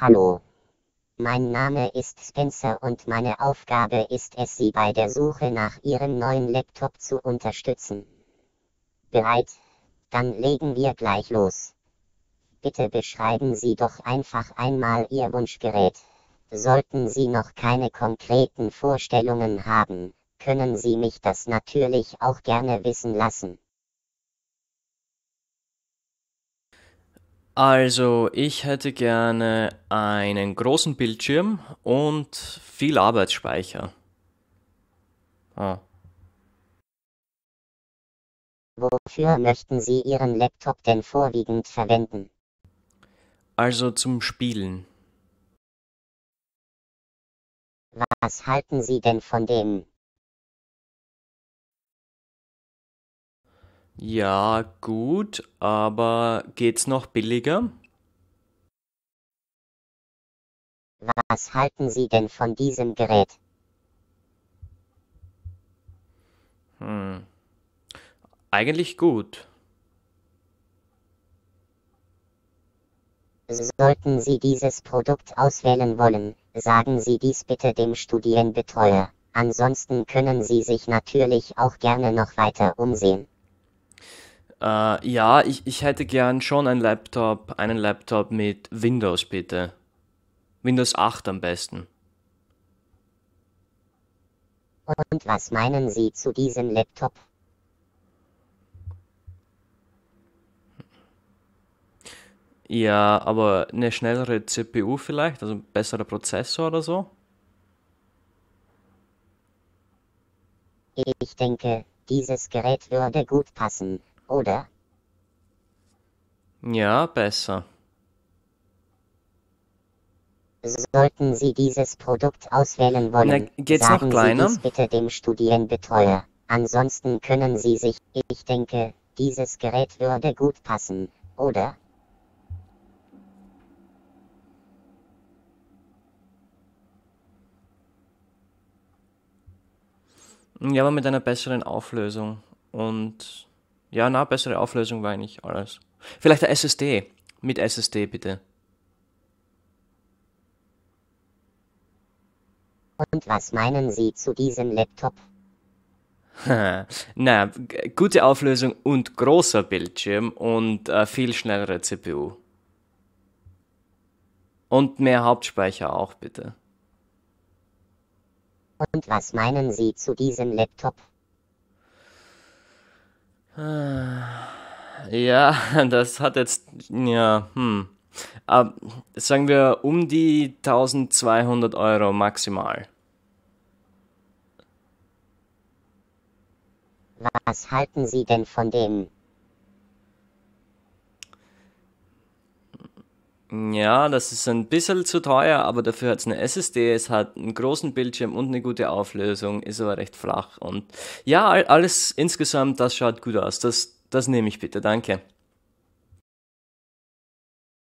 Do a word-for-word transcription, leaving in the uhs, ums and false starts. Hallo. Mein Name ist Spencer und meine Aufgabe ist es, Sie bei der Suche nach Ihrem neuen Laptop zu unterstützen. Bereit? Dann legen wir gleich los. Bitte beschreiben Sie doch einfach einmal Ihr Wunschgerät. Sollten Sie noch keine konkreten Vorstellungen haben, können Sie mich das natürlich auch gerne wissen lassen. Also, ich hätte gerne einen großen Bildschirm und viel Arbeitsspeicher. Ah. Wofür möchten Sie Ihren Laptop denn vorwiegend verwenden? Also zum Spielen. Was halten Sie denn von dem? Ja, gut, aber geht's noch billiger? Was halten Sie denn von diesem Gerät? Hm. Eigentlich gut. Sollten Sie dieses Produkt auswählen wollen, sagen Sie dies bitte dem Studienbetreuer. Ansonsten können Sie sich natürlich auch gerne noch weiter umsehen. Uh, ja, ich, ich hätte gern schon einen Laptop, einen Laptop mit Windows, bitte. Windows acht am besten. Und was meinen Sie zu diesem Laptop? Ja, aber eine schnellere C P U vielleicht, also ein besserer Prozessor oder so? Ich denke, dieses Gerät würde gut passen. Oder? Ja, besser. Sollten Sie dieses Produkt auswählen wollen, Na, geht's sagen noch kleiner? Sie dies bitte dem Studienbetreuer. Ansonsten können Sie sich, ich denke, dieses Gerät würde gut passen, oder? Ja, aber mit einer besseren Auflösung und... Ja, na, bessere Auflösung war eigentlich alles. Vielleicht eine S S D. Mit S S D bitte. Und was meinen Sie zu diesem Laptop? Na, gute Auflösung und großer Bildschirm und äh, viel schnellere C P U. Und mehr Hauptspeicher auch bitte. Und was meinen Sie zu diesem Laptop? Ja, das hat jetzt, ja, hm, aber sagen wir um die tausendzweihundert Euro maximal. Was halten Sie denn von dem? Ja, das ist ein bisschen zu teuer, aber dafür hat es eine S S D, es hat einen großen Bildschirm und eine gute Auflösung, ist aber recht flach und ja, alles insgesamt, das schaut gut aus, das, das nehme ich bitte, danke.